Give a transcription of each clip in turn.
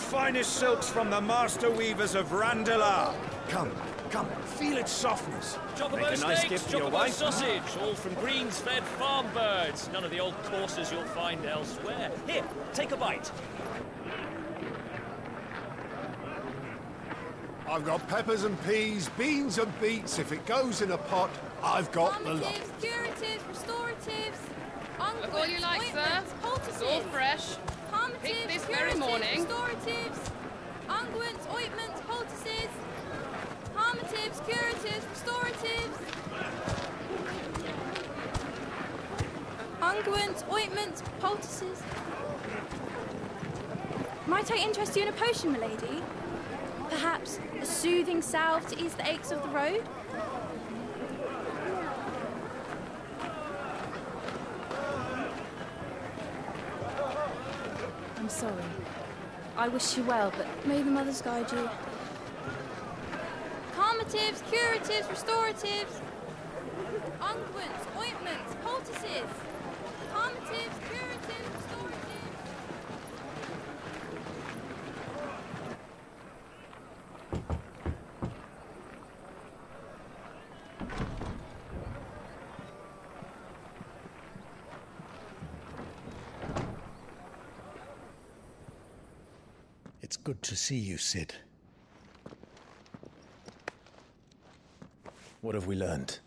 finest silks from the master weavers of Randallar. Come, come, feel its softness. Make a nice gift for your wife. Sausage, all from greens-fed farm birds. None of the old courses you'll find elsewhere. Here, take a bite. I've got peppers and peas, beans and beets. If it goes in a pot, I've got the lot. Curatives, restoratives, look all you like, sir. It's all fresh. Pick this very morning. Restoratives, unguents, ointments, poultices, harmatives, curatives, restoratives. Unguents, ointments, poultices. Might I interest you in a potion, milady? Perhaps a soothing salve to ease the aches of the road? I'm sorry. I wish you well, but may the mothers guide you. Calmatives, curatives, restoratives, unguents, ointments, poultices. Calmatives, curatives, restoratives. It's good to see you, Cid. What have we learned?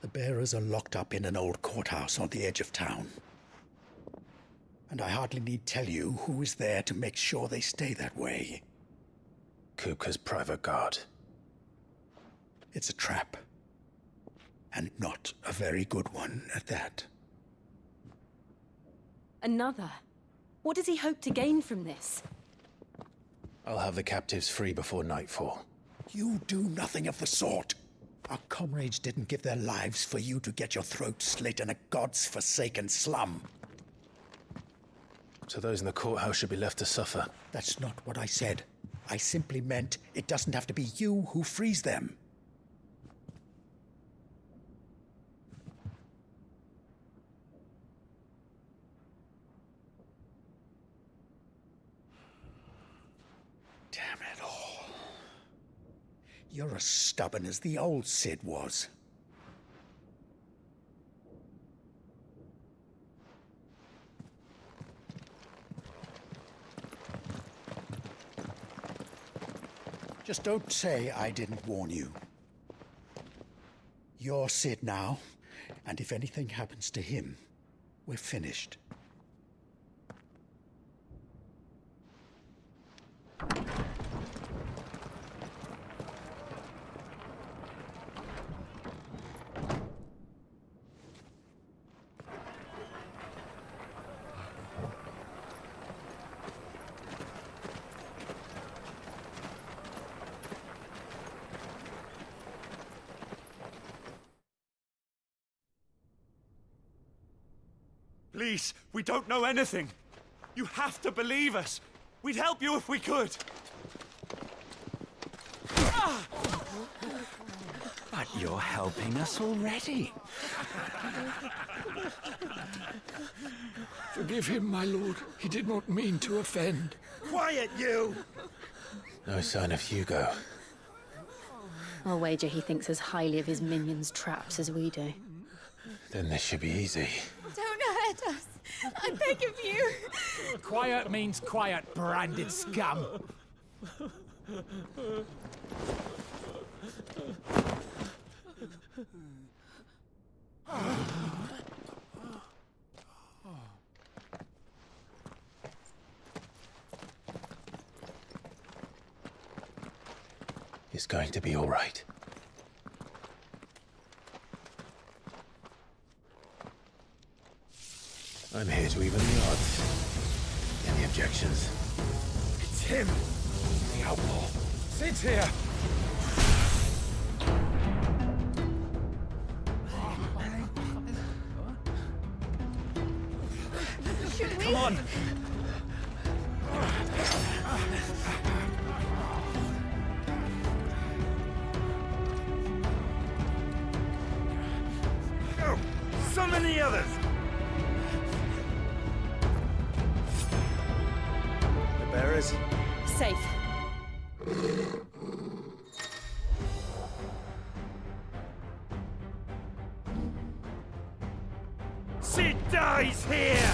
The bearers are locked up in an old courthouse on the edge of town. And I hardly need tell you who is there to make sure they stay that way. Kupka's private guard. It's a trap. And not a very good one at that. Another? What does he hope to gain from this? I'll have the captives free before nightfall. You do nothing of the sort. Our comrades didn't give their lives for you to get your throat slit in a god's-forsaken slum. So those in the courthouse should be left to suffer. That's not what I said. I simply meant it doesn't have to be you who frees them. You're as stubborn as the old Cid was. Just don't say I didn't warn you. You're Cid now, and if anything happens to him, we're finished. Please, we don't know anything. You have to believe us. We'd help you if we could. But you're helping us already. Forgive him, my lord. He did not mean to offend. Quiet, you! No sign of Hugo. I'll wager he thinks as highly of his minions' traps as we do. Then this should be easy. Us. I beg of you. Quiet means quiet, branded scum. It's going to be all right. I'm here to even the odds. Any objections? It's him! The outlaw! Sid's here! Should we? Come on! Summon and the others! The bearers? Safe. Cid dies here!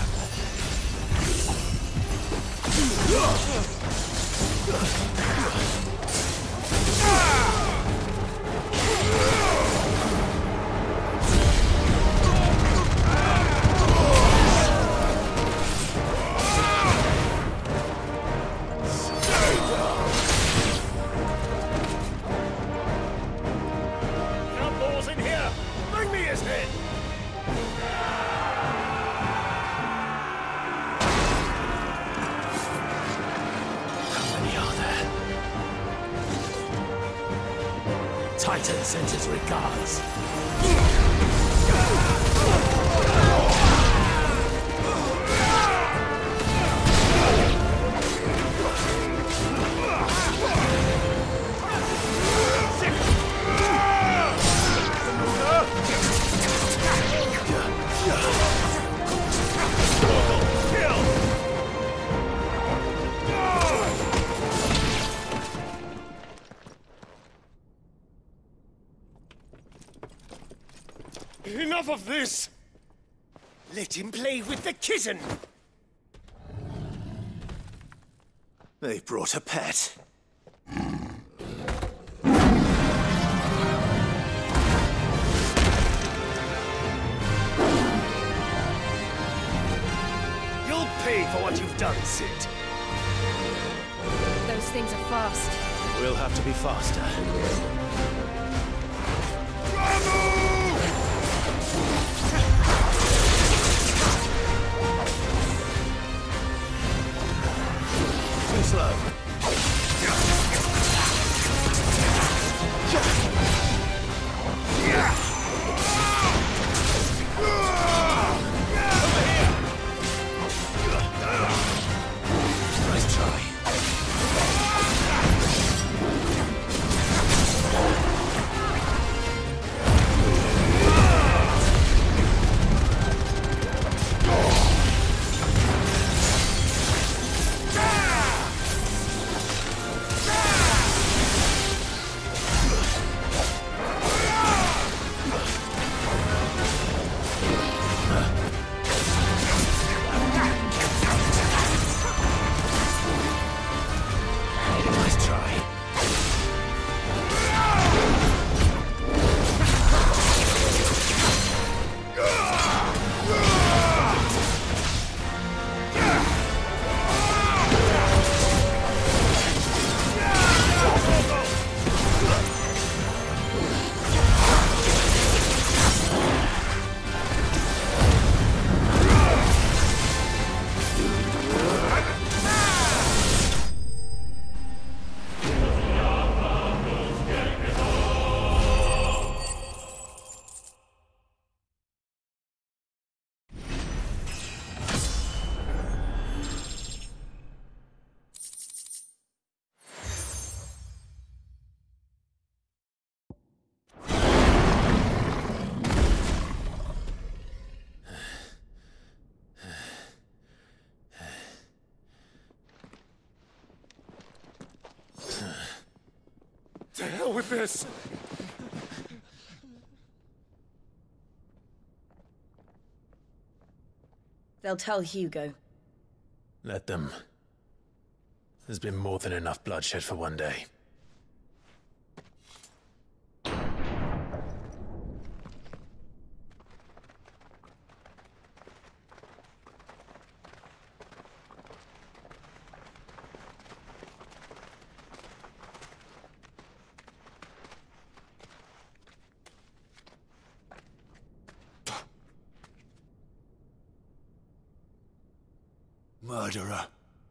Titan sends his regards. Enough of this! Let him play with the kitten! They brought a pet. You'll pay for what you've done, Cid. Those things are fast. We'll have to be faster. Slow. With this. They'll tell Hugo. Let them. There's been more than enough bloodshed for one day. Murderer.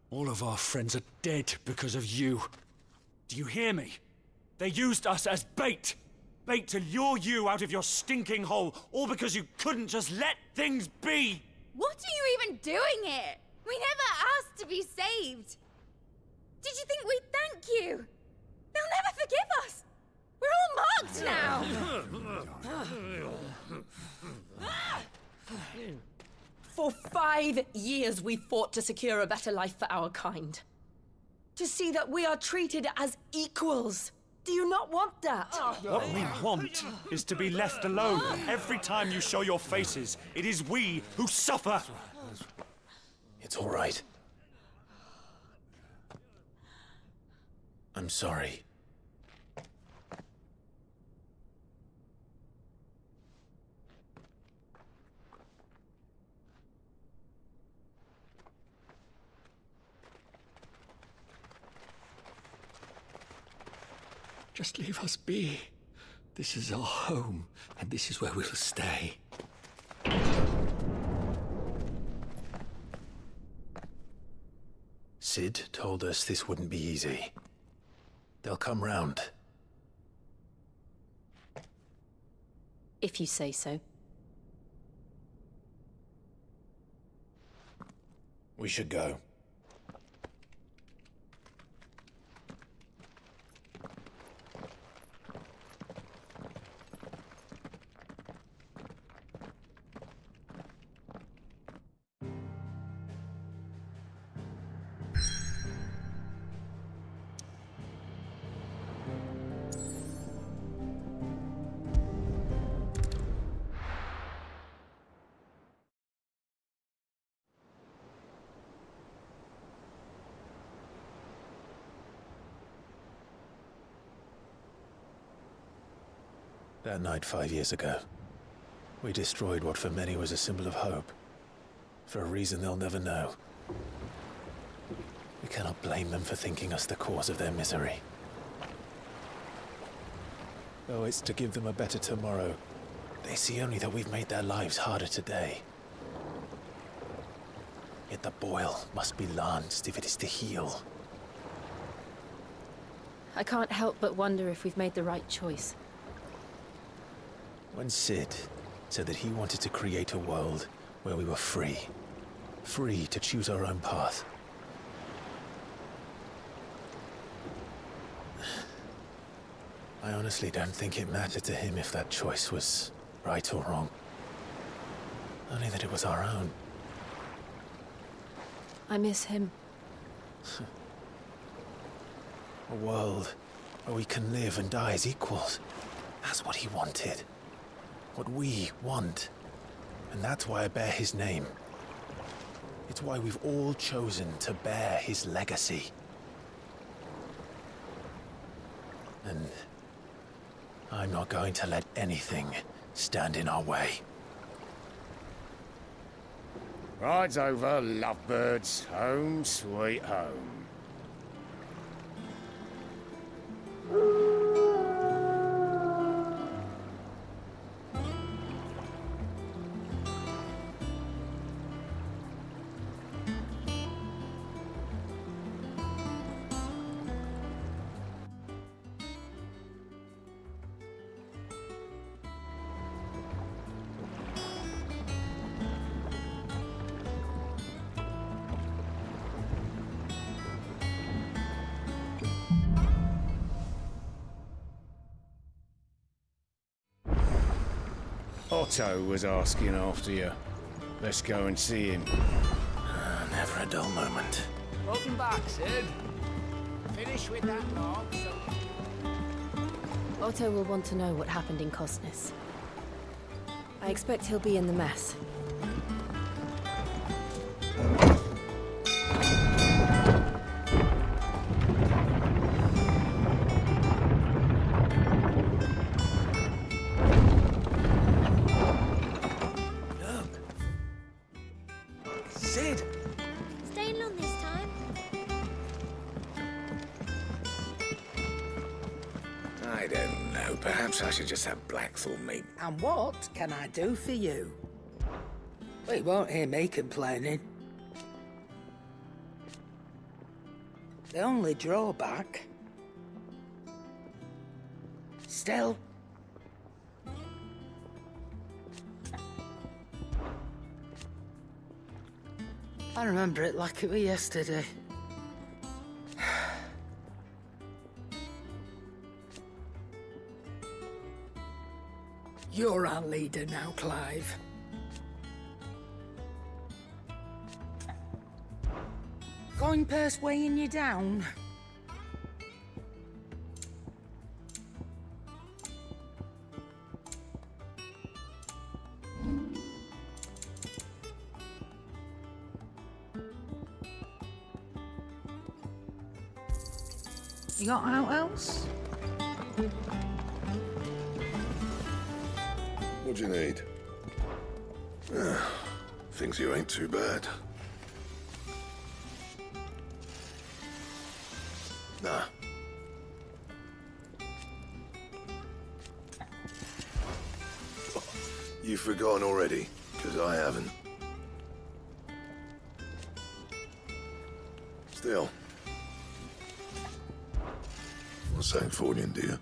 All of our friends are dead because of you. Do you hear me? They used us as bait! Bait to lure you out of your stinking hole, all because you couldn't just let things be! What are you even doing here? We never asked to be saved! Did you think we'd thank you? They'll never forgive us! We're all marked now! 5 years we've fought to secure a better life for our kind. To see that we are treated as equals. Do you not want that? What we want is to be left alone. Every time you show your faces, it is we who suffer. It's all right. I'm sorry. Just leave us be. This is our home, and this is where we'll stay. Cid told us this wouldn't be easy. They'll come round. If you say so. We should go. That night 5 years ago, we destroyed what for many was a symbol of hope, for a reason they'll never know. We cannot blame them for thinking us the cause of their misery. Though it's to give them a better tomorrow, they see only that we've made their lives harder today. Yet the boil must be lanced if it is to heal. I can't help but wonder if we've made the right choice. When Cid said that he wanted to create a world where we were free, free to choose our own path. I honestly don't think it mattered to him if that choice was right or wrong, only that it was our own. I miss him. A world where we can live and die as equals. That's what he wanted. What we want. And that's why I bear his name. It's why we've all chosen to bear his legacy. And I'm not going to let anything stand in our way. Ride's over, lovebirds. Home sweet home. Otto was asking after you. Let's go and see him. Never a dull moment. Welcome back, Cid. Finish with that log. Otto will want to know what happened in Costness. I expect he'll be in the mess. And what can I do for you? Well, you won't hear me complaining. The only drawback... Still... I remember it like it was yesterday. You're our leader now, Clive. fine purse weighing you down? You got out else? What do you need? Things you ain't too bad. Nah. You've forgotten already, because I haven't. Still. I'll say for you, dear.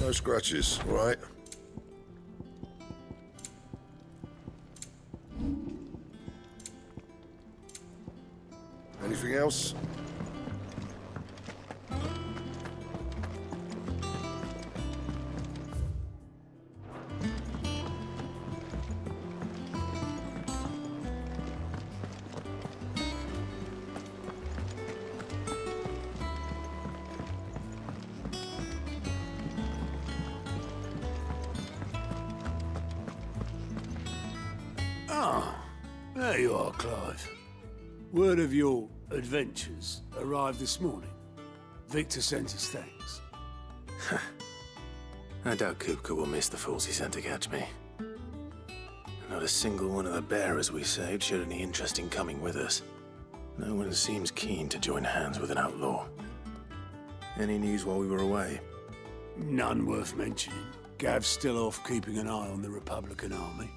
No scratches, all right? Anything else? Word of your adventures arrived this morning. Victor sent his thanks. I doubt Kupka will miss the fools he sent to catch me. Not a single one of the bearers we saved showed any interest in coming with us. No one seems keen to join hands with an outlaw. Any news while we were away? None worth mentioning. Gav's still off keeping an eye on the Republican army.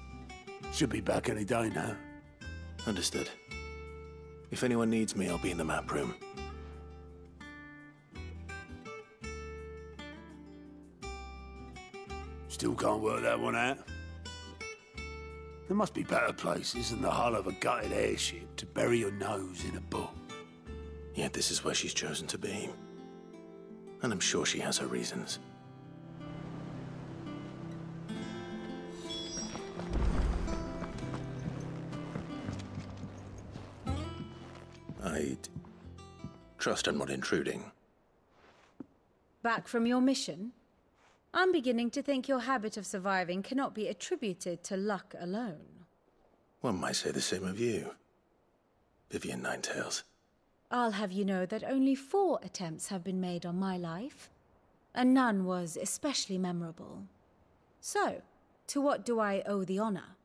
Should be back any day now. Understood. If anyone needs me, I'll be in the map room. Still can't work that one out. There must be better places than the hull of a gutted airship to bury your nose in a book. Yet this is where she's chosen to be. And I'm sure she has her reasons. Trust I'm not intruding. Back from your mission? I'm beginning to think your habit of surviving cannot be attributed to luck alone. One might say the same of you, Vivian Ninetails. I'll have you know that only 4 attempts have been made on my life, and none was especially memorable. So, to what do I owe the honor?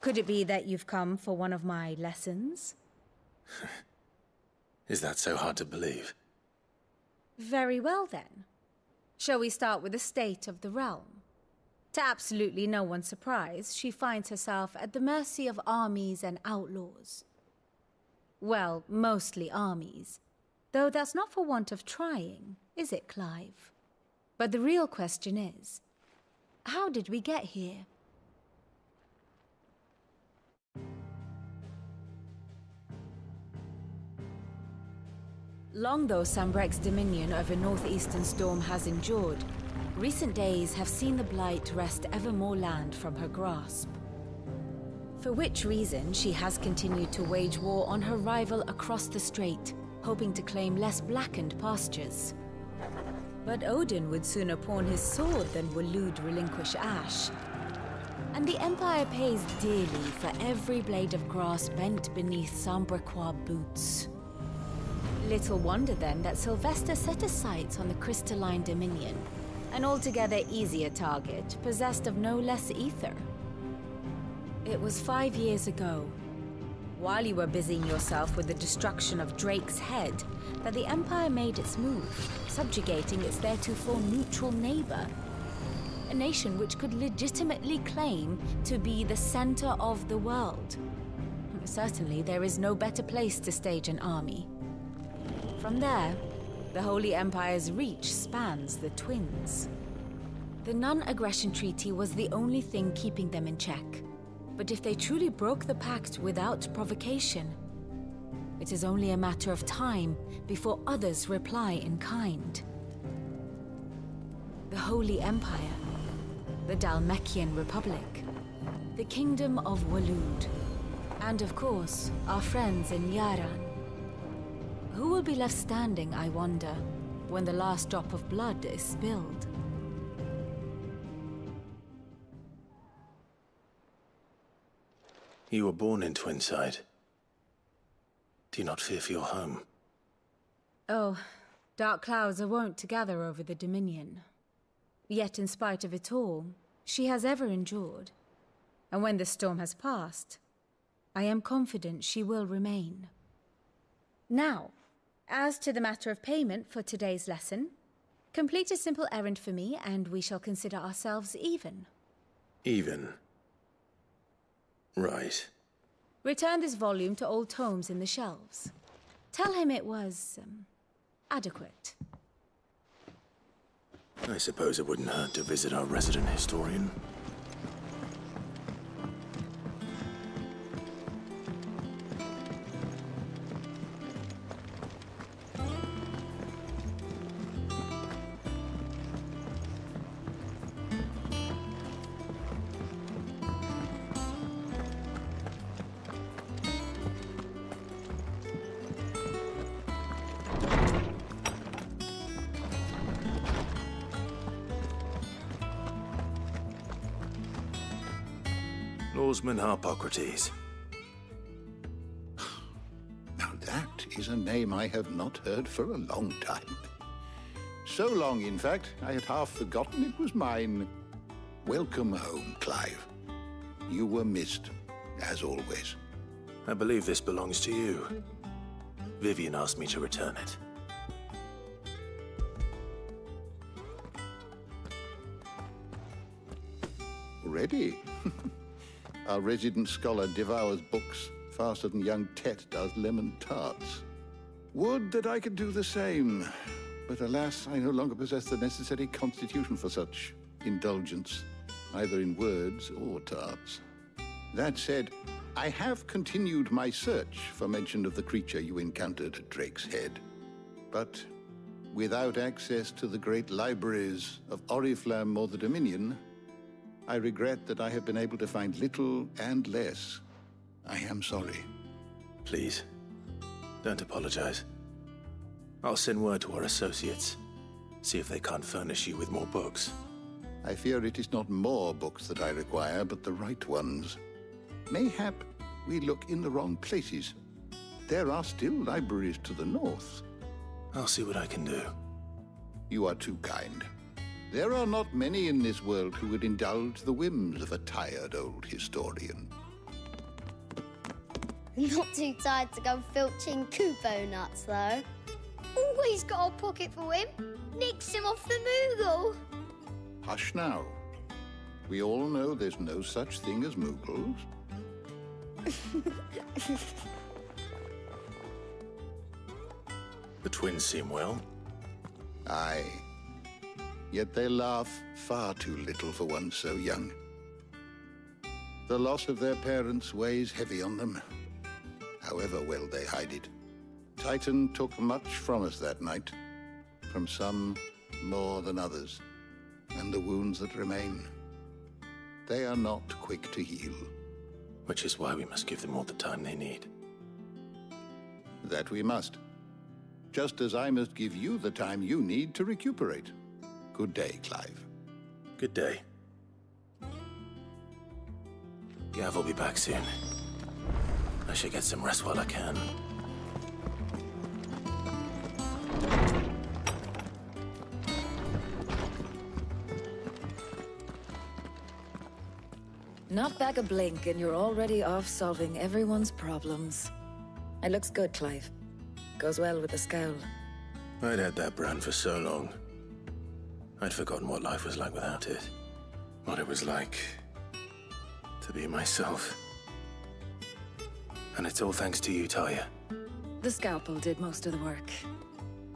Could it be that you've come for one of my lessons? Is that so hard to believe? Very well, then. Shall we start with the state of the realm? To absolutely no one's surprise, she finds herself at the mercy of armies and outlaws. Well, mostly armies. Though that's not for want of trying, is it, Clive? But the real question is, how did we get here? Long though Sanbreque's dominion over northeastern storm has endured, recent days have seen the Blight wrest ever more land from her grasp. For which reason, she has continued to wage war on her rival across the strait, hoping to claim less blackened pastures. But Odin would sooner pawn his sword than Waloed relinquish ash. And the Empire pays dearly for every blade of grass bent beneath Sanbrequois boots. Little wonder then that Sylvester set his sights on the Crystalline Dominion, an altogether easier target, possessed of no less ether. It was 5 years ago, while you were busying yourself with the destruction of Drake's Head, that the Empire made its move, subjugating its theretofore neutral neighbor, a nation which could legitimately claim to be the center of the world. Certainly, there is no better place to stage an army. From there, the Holy Empire's reach spans the Twins. The non-aggression treaty was the only thing keeping them in check. But if they truly broke the pact without provocation, it is only a matter of time before others reply in kind. The Holy Empire, the Dalmekian Republic, the Kingdom of Waloed, and of course, our friends in Yara. Who will be left standing, I wonder, when the last drop of blood is spilled? You were born in Twinside. Do you not fear for your home? Oh, dark clouds are wont to gather over the Dominion. Yet in spite of it all, she has ever endured. And when the storm has passed, I am confident she will remain. Now, as to the matter of payment for today's lesson, complete a simple errand for me and we shall consider ourselves even. Even? Right. Return this volume to old tomes in the shelves. Tell him it was adequate. I suppose it wouldn't hurt to visit our resident historian. Harpocrates. Now that is a name I have not heard for a long time. So long, in fact, I had half forgotten it was mine. Welcome home, Clive. You were missed, as always. I believe this belongs to you. Vivian asked me to return it. Ready? Our resident scholar devours books faster than young Tet does lemon tarts. Would that I could do the same, but alas, I no longer possess the necessary constitution for such indulgence, either in words or tarts. That said, I have continued my search for mention of the creature you encountered at Drake's Head, but without access to the great libraries of Oriflamme or the Dominion, I regret that I have been able to find little and less. I am sorry. Please, don't apologize. I'll send word to our associates. See if they can't furnish you with more books. I fear it is not more books that I require, but the right ones. Mayhap we look in the wrong places. There are still libraries to the north. I'll see what I can do. You are too kind. There are not many in this world who would indulge the whims of a tired old historian. Not too tired to go filching Kupo nuts, though. Always got a pocket for him. Nicks him off the Moogle. Hush now. We all know there's no such thing as Moogles. The twins seem well. Aye. Yet they laugh far too little for one so young. The loss of their parents weighs heavy on them, however well they hide it. Titan took much from us that night, from some more than others, and the wounds that remain, they are not quick to heal. Which is why we must give them all the time they need. That we must. Just as I must give you the time you need to recuperate. Good day, Clive. Good day. Gav will be back soon. I should get some rest while I can. Not back a blink and you're already off solving everyone's problems. It looks good, Clive. Goes well with the scowl. I'd had that brand for so long. I'd forgotten what life was like without it. What it was like to be myself. And it's all thanks to you, Taya. The scalpel did most of the work.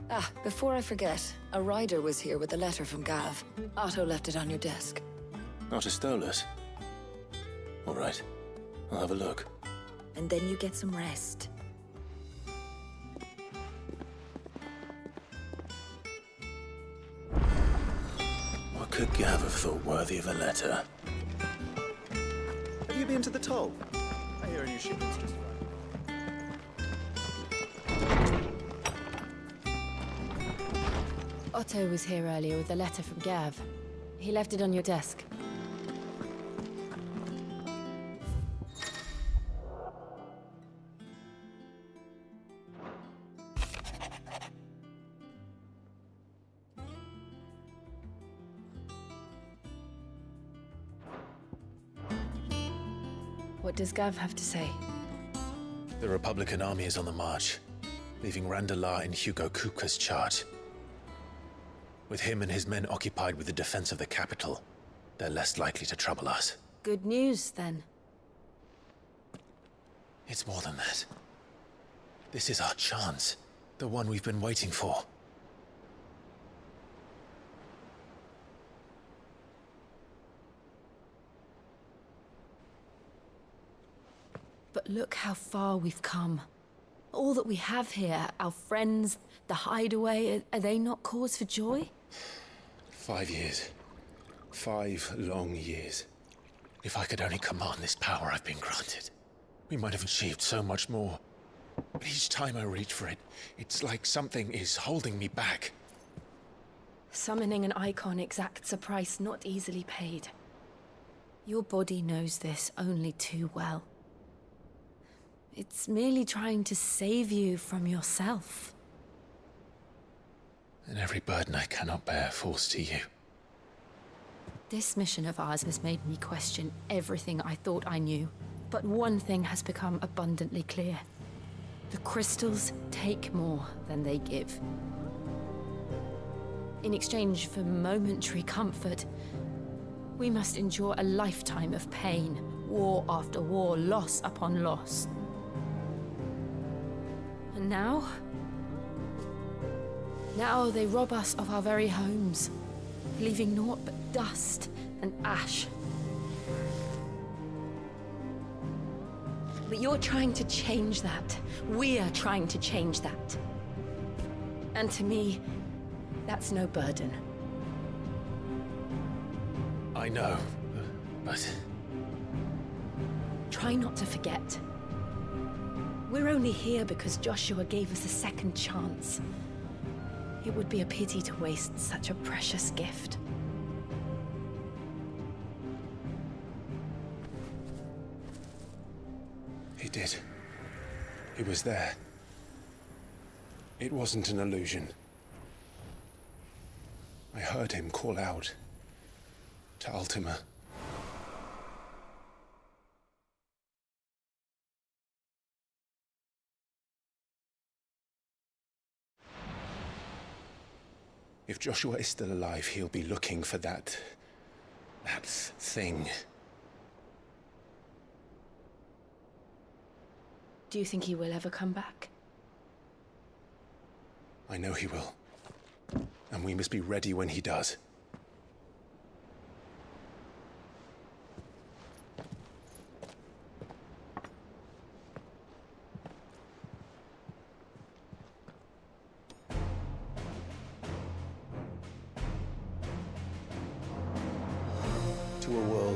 Ah, before I forget, a rider was here with a letter from Gav. Otto left it on your desk. Otto stole it? All right, I'll have a look. And then you get some rest. Could Gav have thought worthy of a letter? Have you been to the toll? I hear a new shipment's just arrived. Otto was here earlier with a letter from Gav. He left it on your desk. What does Gav have to say? The Republican army is on the march, leaving Randallar in Hugo Kupka's charge. With him and his men occupied with the defense of the capital, they're less likely to trouble us. Good news, then. It's more than that. This is our chance, the one we've been waiting for. But look how far we've come. All that we have here, our friends, the hideaway, are they not cause for joy? 5 years. 5 long years. If I could only command this power I've been granted, we might have achieved so much more. But each time I reach for it, it's like something is holding me back. Summoning an icon exacts a price not easily paid. Your body knows this only too well. It's merely trying to save you from yourself. And every burden I cannot bear falls to you. This mission of ours has made me question everything I thought I knew. But one thing has become abundantly clear. The crystals take more than they give. In exchange for momentary comfort, we must endure a lifetime of pain, war after war, loss upon loss. And now? Now they rob us of our very homes, leaving naught but dust and ash. But you're trying to change that. We're trying to change that. And to me, that's no burden. I know, but... Try not to forget. We're only here because Joshua gave us a second chance. It would be a pity to waste such a precious gift. He did. He was there. It wasn't an illusion. I heard him call out to Ultima. If Joshua is still alive, he'll be looking for that thing. Do you think he will ever come back? I know he will. And we must be ready when he does.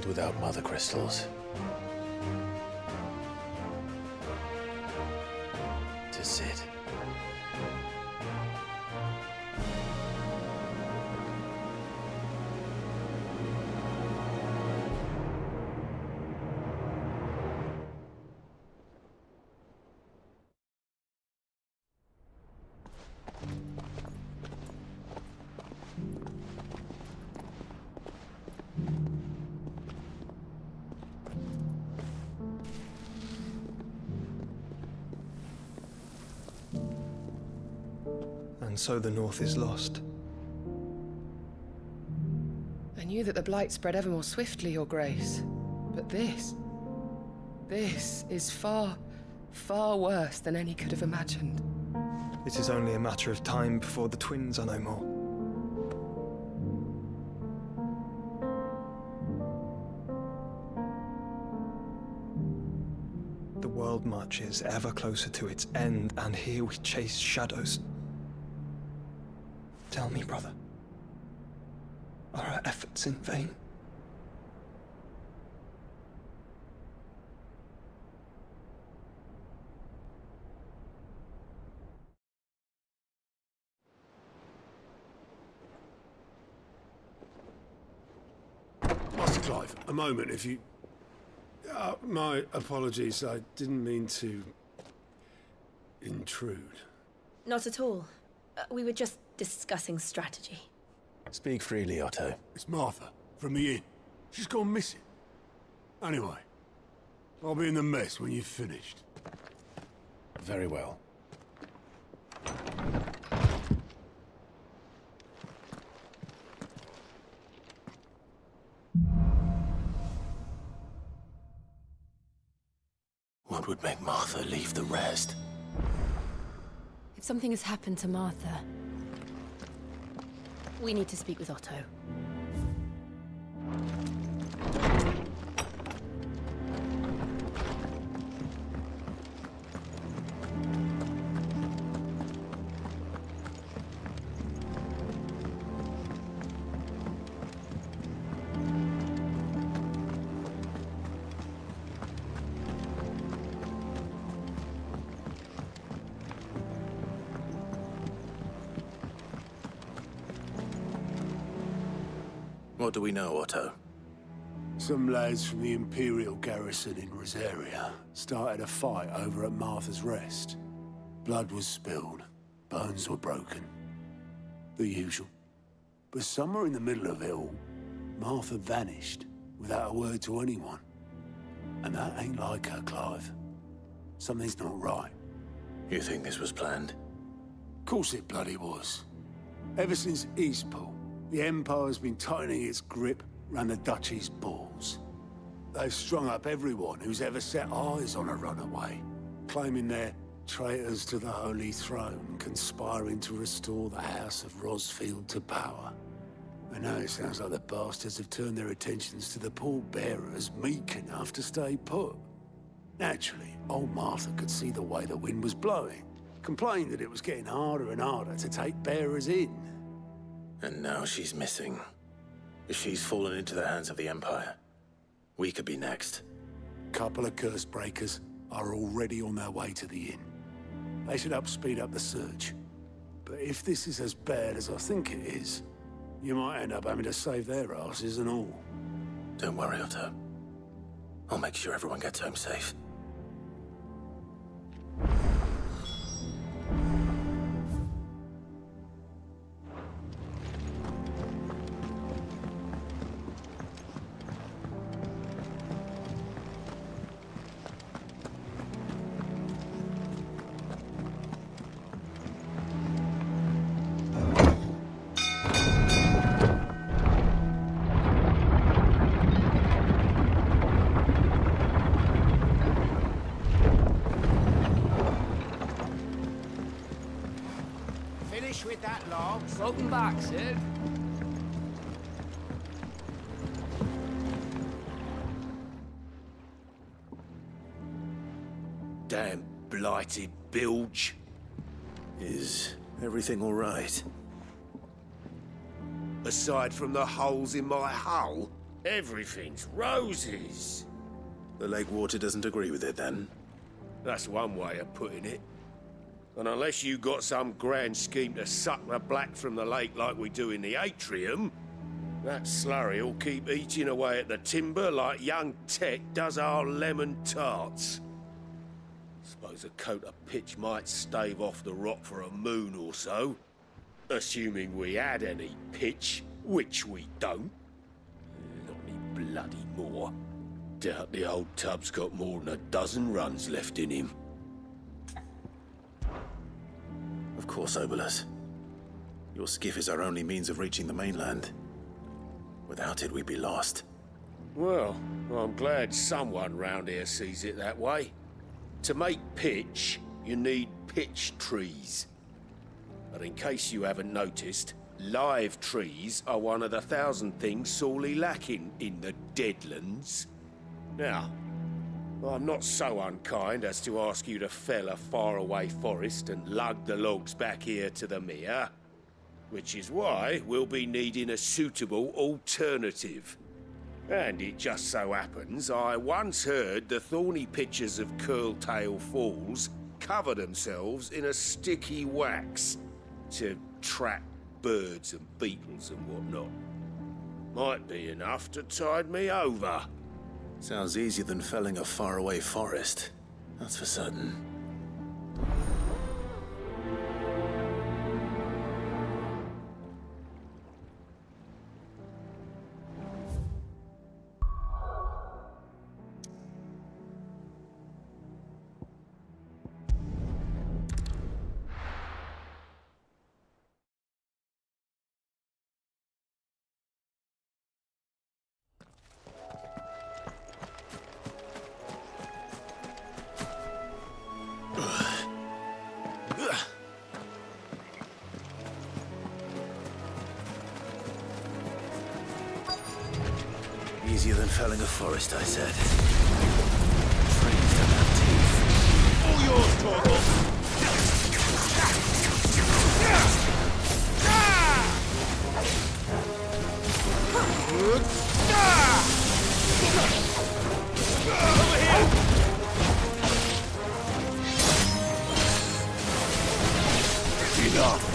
Without Mother Crystals. To Cid. So the North is lost. I knew that the Blight spread ever more swiftly, Your Grace. But this is far, far worse than any could have imagined. It is only a matter of time before the twins are no more. The world marches ever closer to its end, and here we chase shadows. Tell me, brother, are our efforts in vain? Clive, a moment, if you... my apologies, I didn't mean to... intrude. Not at all. We were just discussing strategy. Speak freely, Otto. It's Martha, from the inn. She's gone missing. Anyway, I'll be in the mess when you've finished. Very well. What would make Martha leave the rest? If something has happened to Martha, we need to speak with Otto. What do we know, Otto? Some lads from the Imperial garrison in Rosaria started a fight over at Martha's Rest. Blood was spilled, bones were broken. The usual. But somewhere in the middle of it all, Martha vanished without a word to anyone. And that ain't like her, Clive. Something's not right. You think this was planned? Of course it bloody was. Ever since Eastport, the Empire's been tightening its grip round the Duchy's balls. They've strung up everyone who's ever set eyes on a runaway, claiming they're traitors to the Holy Throne, conspiring to restore the House of Rosfield to power. I know it sounds like the bastards have turned their attentions to the pallbearers meek enough to stay put. Naturally, old Martha could see the way the wind was blowing, complained that it was getting harder and harder to take bearers in. And now she's missing. If she's fallen into the hands of the Empire, we could be next. Couple of curse breakers are already on their way to the inn. They should speed up the search. But if this is as bad as I think it is, you might end up having to save their asses and all. Don't worry, Otto. I'll make sure everyone gets home safe. With that log. Welcome back, Cid. Damn blighted bilge. Is everything all right? Aside from the holes in my hull, everything's roses. The lake water doesn't agree with it, then? That's one way of putting it. And unless you got some grand scheme to suck the black from the lake like we do in the atrium, that slurry'll keep eating away at the timber like young Tet does our lemon tarts. Suppose a coat of pitch might stave off the rock for a moon or so. Assuming we had any pitch, which we don't. Not any bloody more. Doubt the old tub's got more than a dozen runs left in him. Of course, Obelus. Your skiff is our only means of reaching the mainland. Without it, we'd be lost. Well, I'm glad someone round here sees it that way. To make pitch, you need pitch trees. But in case you haven't noticed, live trees are one of the 1,000 things sorely lacking in the Deadlands. Now, I'm not so unkind as to ask you to fell a faraway forest and lug the logs back here to the mere, which is why we'll be needing a suitable alternative. And it just so happens I once heard the thorny pitchers of Curltail Falls cover themselves in a sticky wax to trap birds and beetles and whatnot. Might be enough to tide me over. Sounds easier than felling a faraway forest. That's for certain. Easier than felling a forest, I said. Trees don't have teeth. All yours, Torgel! Over here! Enough!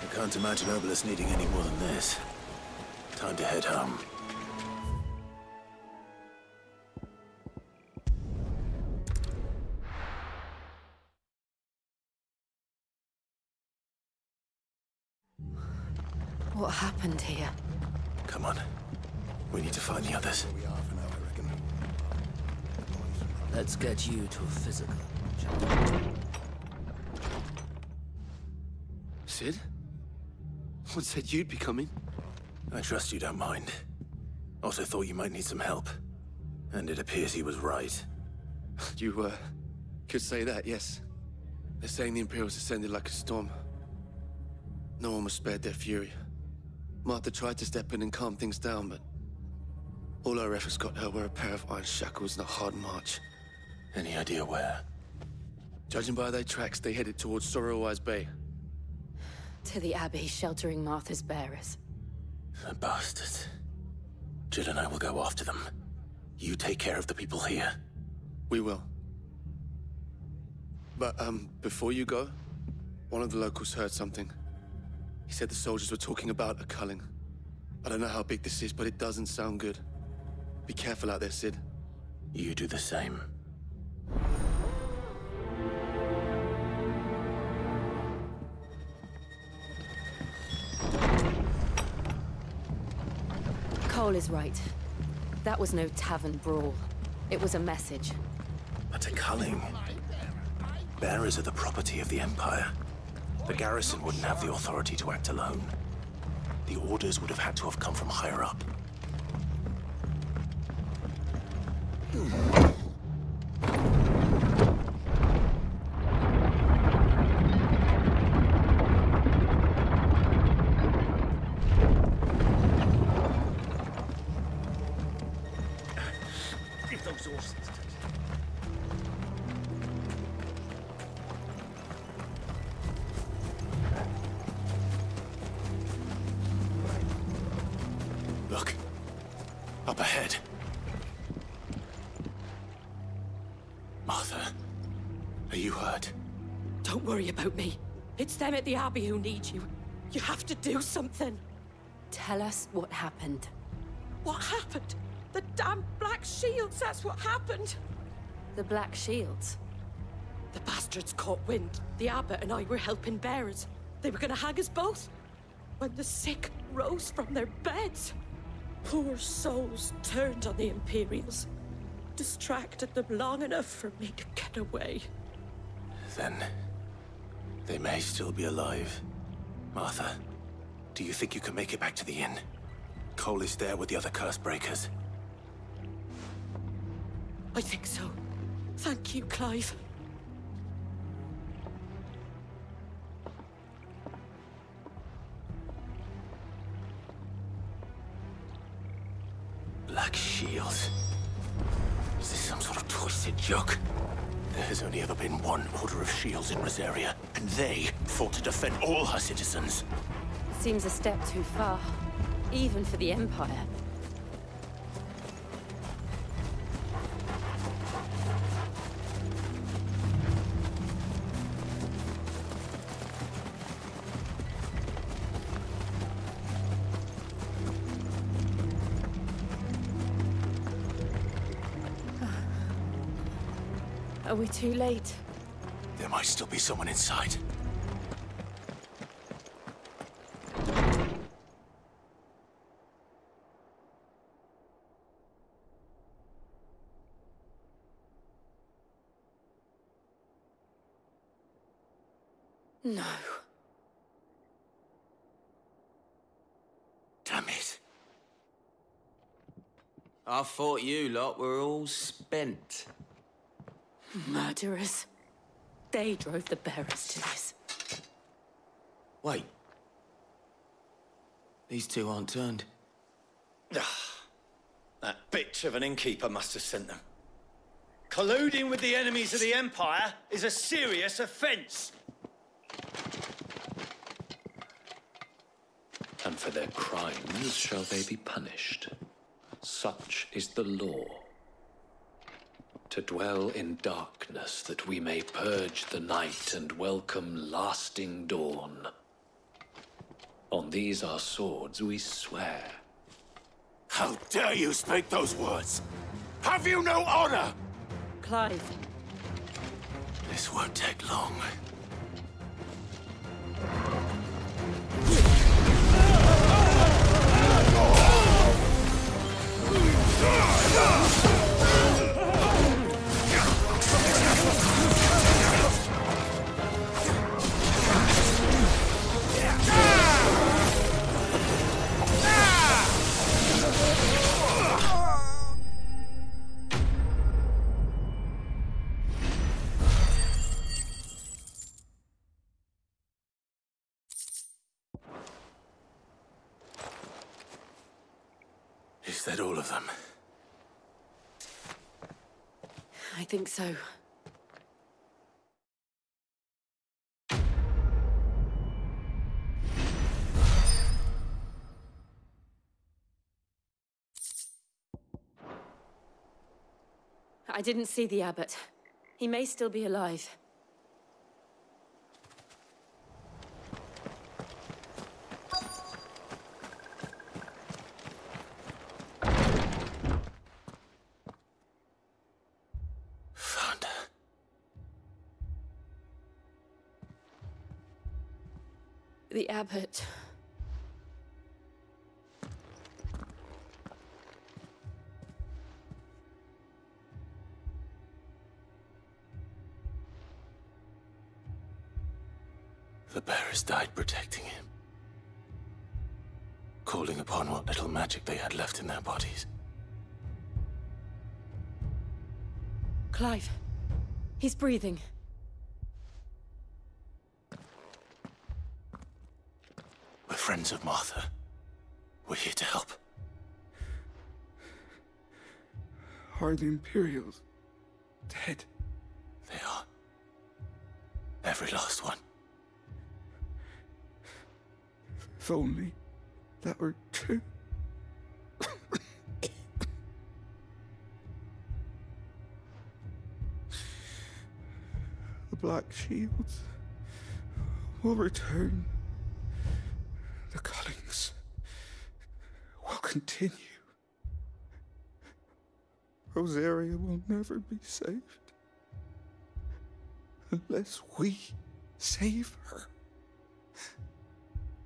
I can't imagine Obelus needing any more than this. Time to head home. What happened here? Come on. We need to find the others. Let's get you to a physical. Cid? What said you'd be coming? I trust you don't mind. Otto thought you might need some help. And it appears he was right. You, could say that, yes. They're saying the Imperials ascended like a storm. No one was spared their fury. Martha tried to step in and calm things down, but all our efforts got her were a pair of iron shackles and a hard march. Any idea where? Judging by their tracks, they headed towards Sorrowwise Bay. To the Abbey, sheltering Martha's bearers. The bastards. Jid and I will go after them. You take care of the people here. We will. But, before you go, one of the locals heard something. He said the soldiers were talking about a culling. I don't know how big this is, but it doesn't sound good. Be careful out there, Cid. You do the same. Cole is right. That was no tavern brawl. It was a message. But a culling. Bearers are the property of the Empire. The garrison wouldn't have the authority to act alone. The orders would have had to have come from higher up. Them at the Abbey who need you. You have to do something. Tell us what happened. What happened? The damn Black Shields, that's what happened. The Black Shields? The bastards caught wind. The Abbot and I were helping bearers. They were gonna hang us both. When the sick rose from their beds, poor souls turned on the Imperials. Distracted them long enough for me to get away. Then... they may still be alive. Martha, do you think you can make it back to the inn? Cole is there with the other curse breakers. I think so. Thank you, Clive. Black Shields. Is this some sort of twisted joke? There has only ever been one Order of Shields in Rosaria, and they fought to defend all her citizens. Seems a step too far, even for the Empire. Are we too late? There might still be someone inside. No. Damn it. I thought you lot were all spent. Murderers. They drove the bearers to this. Wait. These two aren't turned. That bitch of an innkeeper must have sent them. Colluding with the enemies of the Empire is a serious offense. And for their crimes shall they be punished. Such is the law. To dwell in darkness, that we may purge the night and welcome lasting dawn. On these our swords we swear. How dare you speak those words? Have you no honor? Clive. This won't take long. I think so. I didn't see the abbot. He may still be alive. The abbot. The bearers died protecting him, calling upon what little magic they had left in their bodies. Clive, he's breathing. Friends of Martha, we're here to help. Are the Imperials dead? They are. Every last one. If only that were true. The Black Shields will return. The callings will continue. Rosaria will never be saved unless we save her.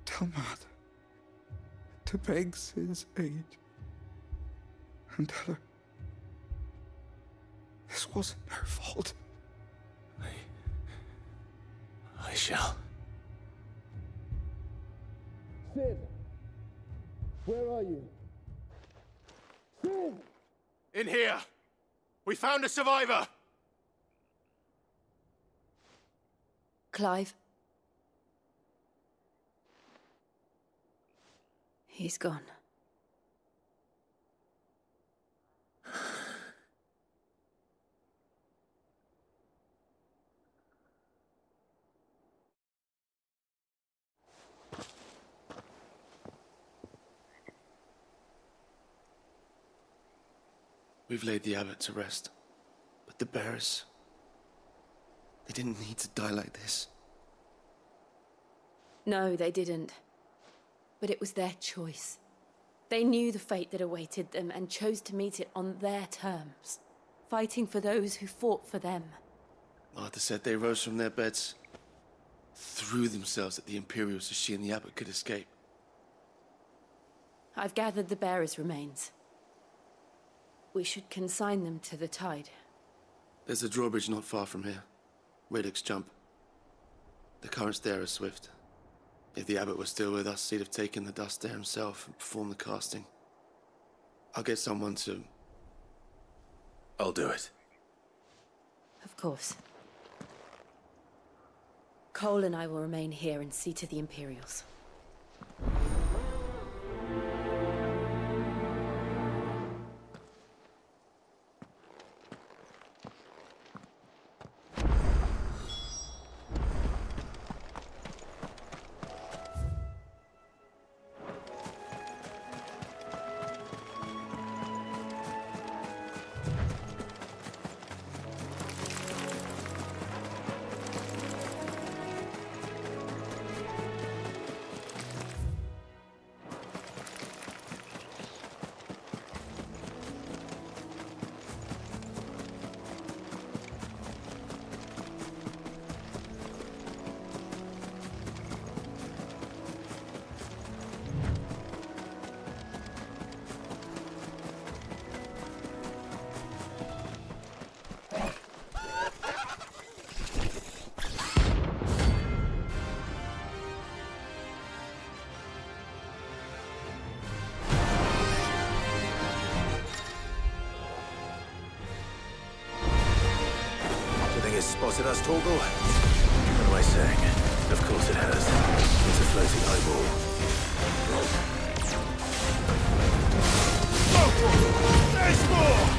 Tell Martha to beg Cid's aid and tell her this wasn't her fault. I shall. Cid! Where are you? Cid! In here! We found a survivor! Clive? He's gone. We've laid the abbot to rest. But the bearers... they didn't need to die like this. No, they didn't. But it was their choice. They knew the fate that awaited them and chose to meet it on their terms, fighting for those who fought for them. Martha said they rose from their beds, threw themselves at the Imperials so she and the abbot could escape. I've gathered the bearers' remains. We should consign them to the tide. There's a drawbridge not far from here. Radix jump. The currents there are swift. If the abbot were still with us, he'd have taken the dust there himself and performed the casting. I'll get someone to... I'll do it. Of course. Cole and I will remain here and see to the Imperials. Spotted us, Torgo? What am I saying? Of course it has. It's a floating eyeball. Oh, there's more!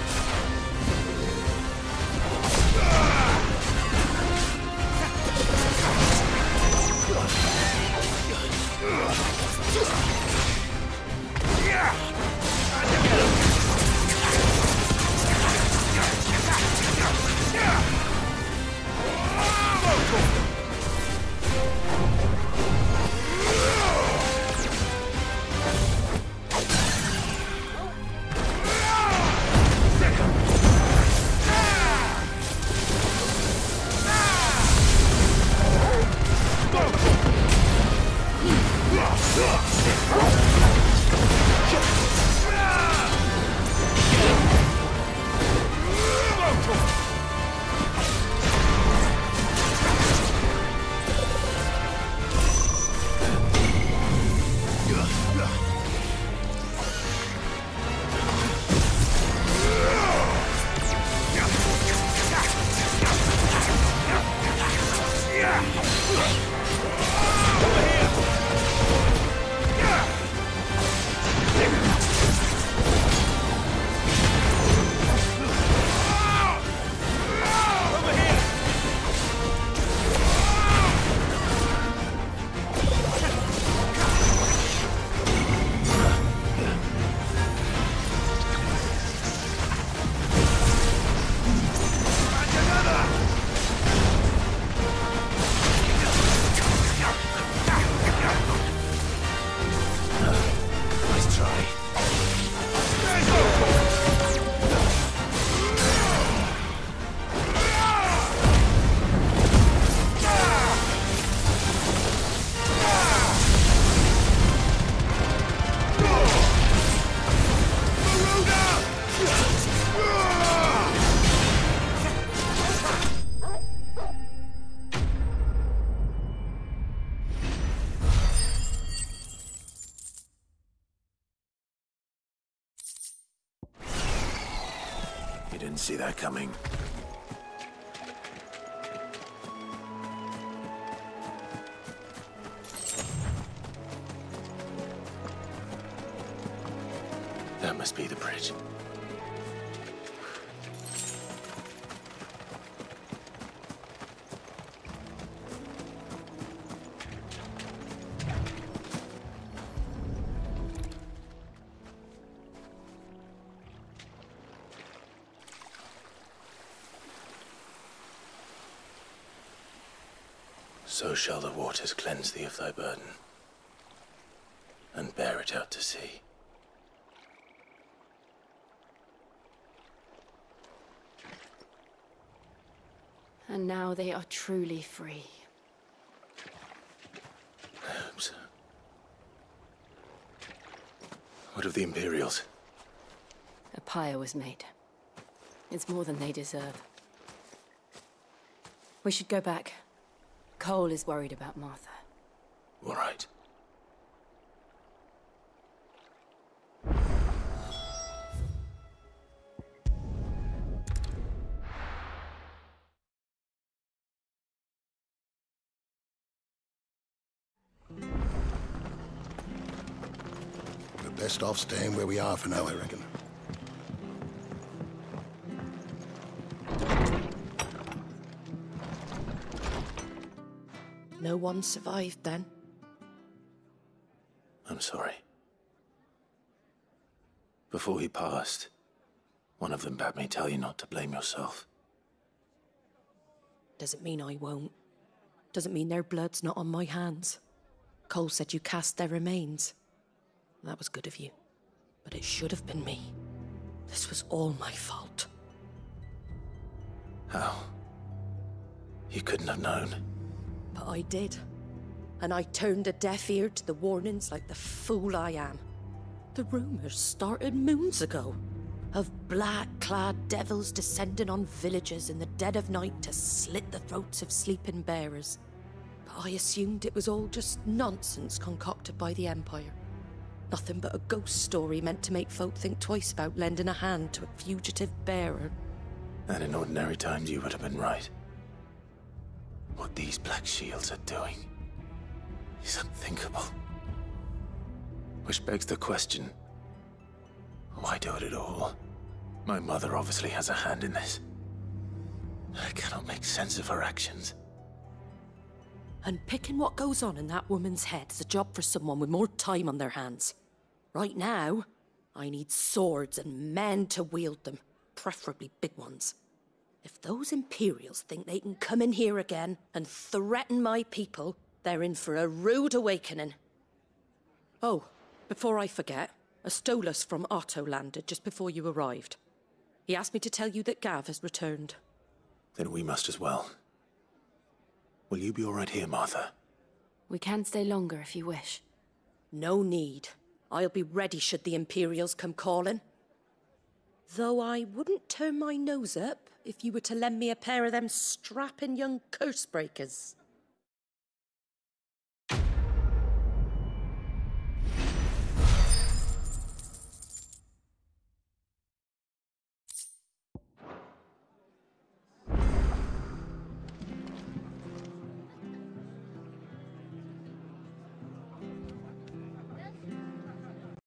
See that coming. That must be the bridge. So shall the waters cleanse thee of thy burden, and bear it out to sea. And now they are truly free. I hope so. What of the Imperials? A pyre was made. It's more than they deserve. We should go back. Cole is worried about Martha. All right. Best off staying where we are for now, I reckon. No one survived then. I'm sorry. Before he passed, one of them bade me tell you not to blame yourself. Doesn't mean I won't. Doesn't mean their blood's not on my hands. Cole said you cast their remains. That was good of you, but it should have been me. This was all my fault. How? You couldn't have known. But I did. And I turned a deaf ear to the warnings like the fool I am. The rumors started moons ago, of black-clad devils descending on villages in the dead of night to slit the throats of sleeping bearers. But I assumed it was all just nonsense concocted by the Empire. Nothing but a ghost story meant to make folk think twice about lending a hand to a fugitive bearer. And in ordinary times you would have been right. What these Black Shields are doing is unthinkable. Which begs the question, why do it at all? My mother obviously has a hand in this. I cannot make sense of her actions. And picking what goes on in that woman's head is a job for someone with more time on their hands. Right now, I need swords and men to wield them, preferably big ones. If those Imperials think they can come in here again and threaten my people, they're in for a rude awakening. Oh, before I forget, a Stolas from Otto landed just before you arrived. He asked me to tell you that Gav has returned. Then we must as well. Will you be all right here, Martha? We can stay longer if you wish. No need. I'll be ready should the Imperials come calling. Though I wouldn't turn my nose up if you were to lend me a pair of them strapping young curse breakers.